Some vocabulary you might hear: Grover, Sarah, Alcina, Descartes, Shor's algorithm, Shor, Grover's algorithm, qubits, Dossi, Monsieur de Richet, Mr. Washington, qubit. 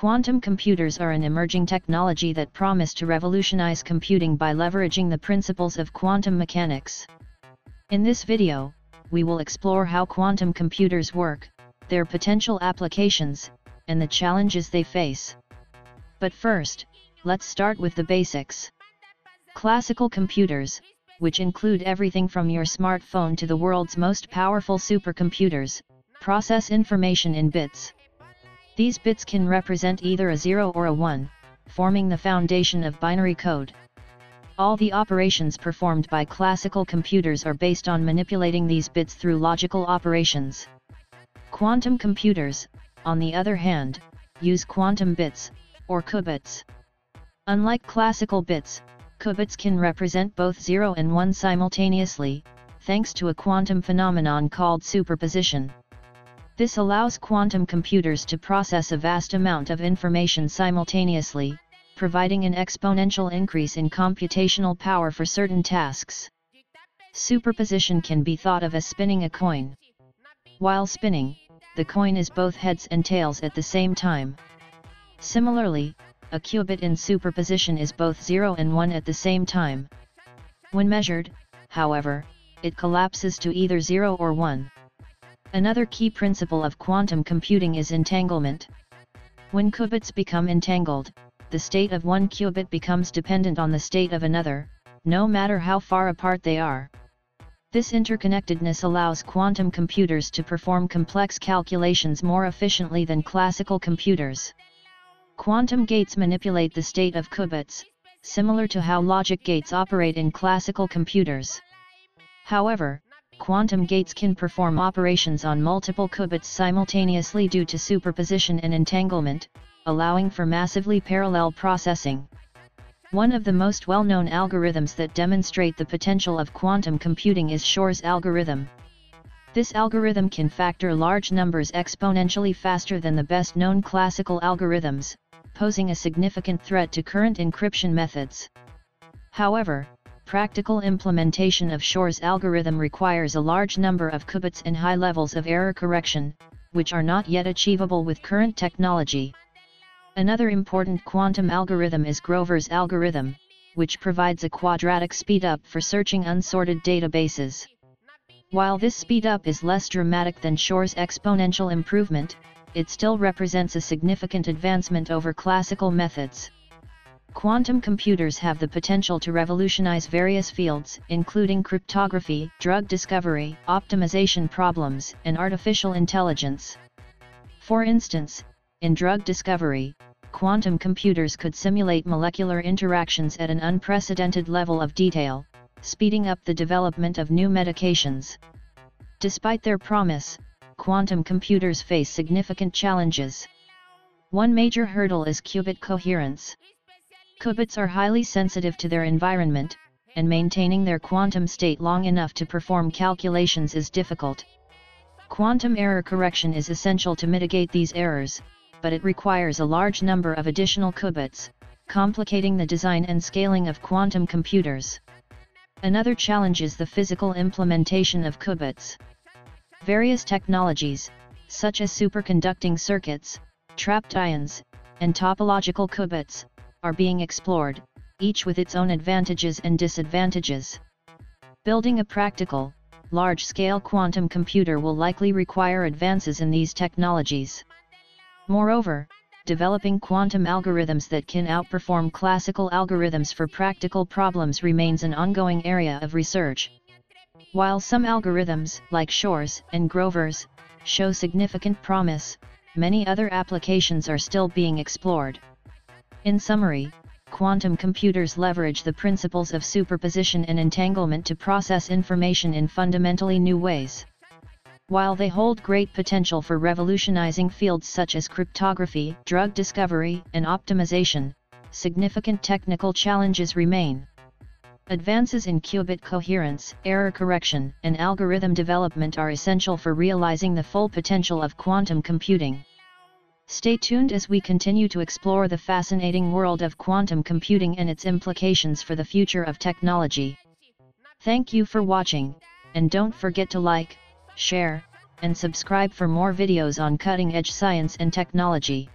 Quantum computers are an emerging technology that promises to revolutionize computing by leveraging the principles of quantum mechanics. In this video, we will explore how quantum computers work, their potential applications, and the challenges they face. But first, let's start with the basics. Classical computers, which include everything from your smartphone to the world's most powerful supercomputers, process information in bits. These bits can represent either a 0 or a 1, forming the foundation of binary code. All the operations performed by classical computers are based on manipulating these bits through logical operations. Quantum computers, on the other hand, use quantum bits, or qubits. Unlike classical bits, qubits can represent both 0 and 1 simultaneously, thanks to a quantum phenomenon called superposition. This allows quantum computers to process a vast amount of information simultaneously, providing an exponential increase in computational power for certain tasks. Superposition can be thought of as spinning a coin. While spinning, the coin is both heads and tails at the same time. Similarly, a qubit in superposition is both 0 and 1 at the same time. When measured, however, it collapses to either 0 or 1. Another key principle of quantum computing is entanglement. When qubits become entangled, the state of one qubit becomes dependent on the state of another, no matter how far apart they are. This interconnectedness allows quantum computers to perform complex calculations more efficiently than classical computers. Quantum gates manipulate the state of qubits, similar to how logic gates operate in classical computers. However, quantum gates can perform operations on multiple qubits simultaneously due to superposition and entanglement, allowing for massively parallel processing. One of the most well-known algorithms that demonstrate the potential of quantum computing is Shor's algorithm. This algorithm can factor large numbers exponentially faster than the best-known classical algorithms, posing a significant threat to current encryption methods. However, practical implementation of Shor's algorithm requires a large number of qubits and high levels of error correction, which are not yet achievable with current technology. Another important quantum algorithm is Grover's algorithm, which provides a quadratic speedup for searching unsorted databases. While this speedup is less dramatic than Shor's exponential improvement, it still represents a significant advancement over classical methods. Quantum computers have the potential to revolutionize various fields, including cryptography, drug discovery, optimization problems, and artificial intelligence. For instance, in drug discovery, quantum computers could simulate molecular interactions at an unprecedented level of detail, speeding up the development of new medications. Despite their promise, quantum computers face significant challenges. One major hurdle is qubit coherence. Qubits are highly sensitive to their environment, and maintaining their quantum state long enough to perform calculations is difficult. Quantum error correction is essential to mitigate these errors, but it requires a large number of additional qubits, complicating the design and scaling of quantum computers. Another challenge is the physical implementation of qubits. Various technologies, such as superconducting circuits, trapped ions, and topological qubits, are being explored, each with its own advantages and disadvantages. Building a practical, large-scale quantum computer will likely require advances in these technologies. Moreover, developing quantum algorithms that can outperform classical algorithms for practical problems remains an ongoing area of research. While some algorithms, like Shor's and Grover's, show significant promise, many other applications are still being explored. In summary, quantum computers leverage the principles of superposition and entanglement to process information in fundamentally new ways. While they hold great potential for revolutionizing fields such as cryptography, drug discovery, and optimization, significant technical challenges remain. Advances in qubit coherence, error correction, and algorithm development are essential for realizing the full potential of quantum computing. Stay tuned as we continue to explore the fascinating world of quantum computing and its implications for the future of technology. Thank you for watching, and don't forget to like, share, and subscribe for more videos on cutting-edge science and technology.